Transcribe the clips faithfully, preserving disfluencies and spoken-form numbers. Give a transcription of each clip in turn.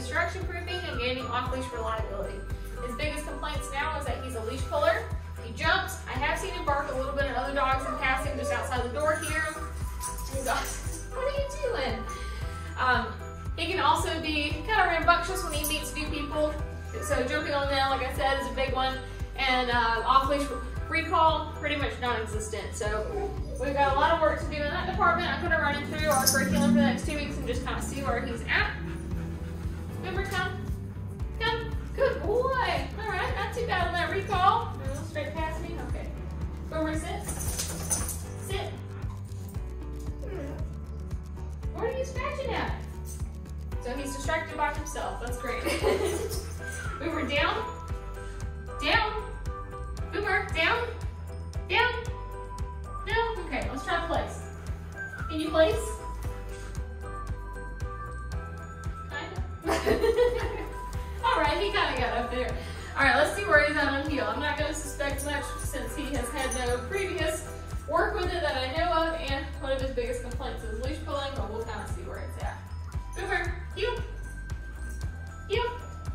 Distraction proofing and gaining off-leash reliability. His biggest complaints now is that he's a leash puller. He jumps. I have seen him bark a little bit at other dogs in passing just outside the door here. And dogs, what are you doing? Um, he can also be kind of rambunctious when he meets new people. So jumping on them, like I said, is a big one. And uh, off-leash recall, pretty much non-existent. So we've got a lot of work to do in that department. I'm going to run him through our curriculum for the next two weeks and just kind of see where he's at. Boomer, come. Come. Good boy. All right. Not too bad on that recall. Straight past me. Okay. Boomer, sit. Sit. What are you scratching at? So he's distracted by himself. That's great. Boomer, down. Down. Boomer, down. Down. No? Okay. Let's try to place. Can you place? Alright, he kind of got up there. Alright, let's see where he's at on heel. I'm not going to suspect much since he has had no previous work with it that I know of, and one of his biggest complaints is leash pulling, but we'll kind of see where it's at. Boomer, heel. Heel.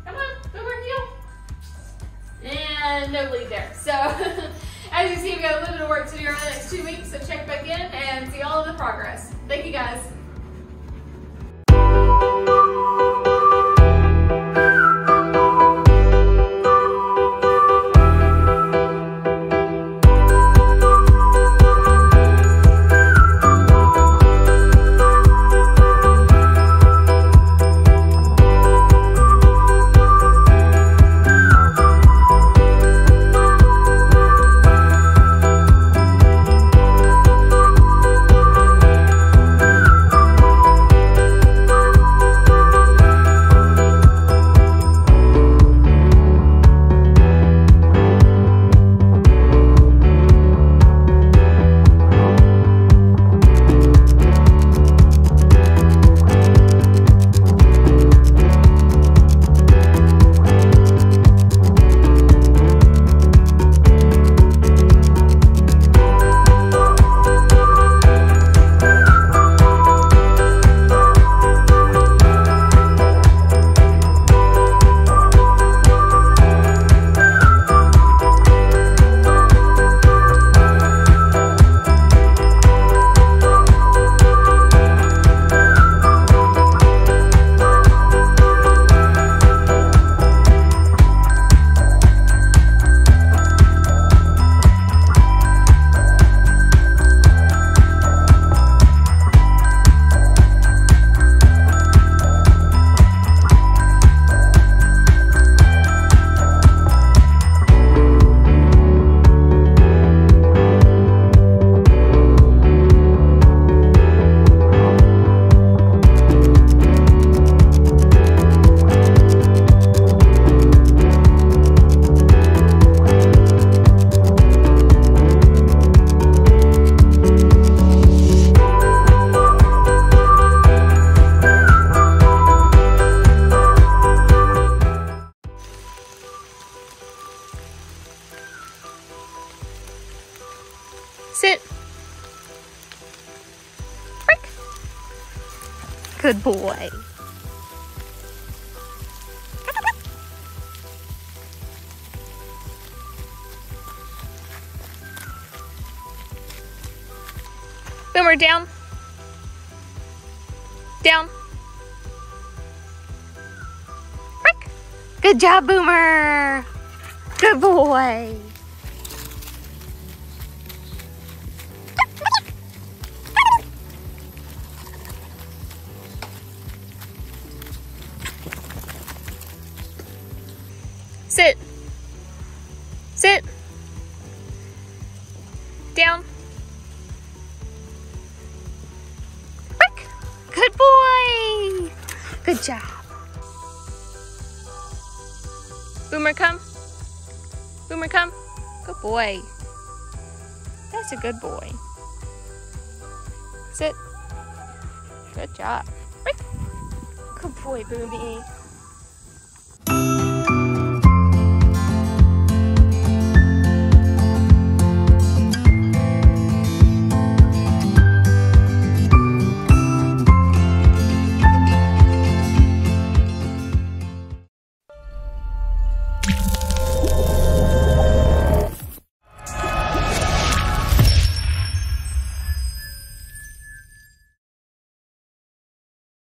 Come on, Boomer, heel. And no lead there. So, as you see, we've got a little bit of work to do over the next two weeks, so check back in and see all of the progress. Thank you guys. Sit. Frick. Good boy. Boomer, down. Down. Frick. Good job, Boomer. Good boy. Sit. Sit. Down. Quick. Good boy. Good job. Boomer, come. Boomer, come. Good boy. That's a good boy. Sit. Good job. Quick. Good boy, Boomy.